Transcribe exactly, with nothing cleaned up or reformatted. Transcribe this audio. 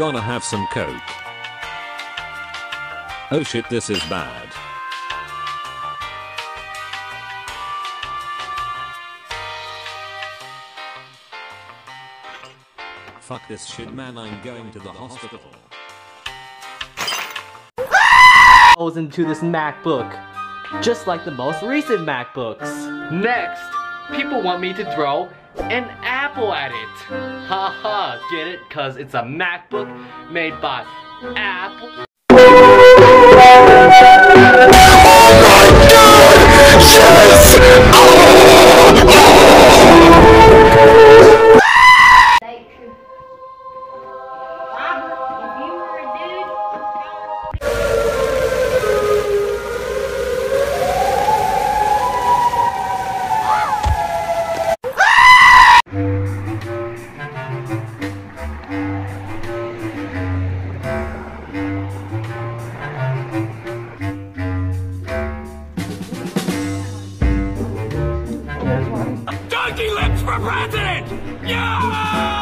gonna have some coke. Oh shit, this is bad. Fuck this shit, man, I'm going to the hospital. Goes into this MacBook, just like the most recent MacBooks. Next, people want me to throw an Apple at it. Ha ha, get it? Cause it's a MacBook made by Apple. Lips for president! Yeah!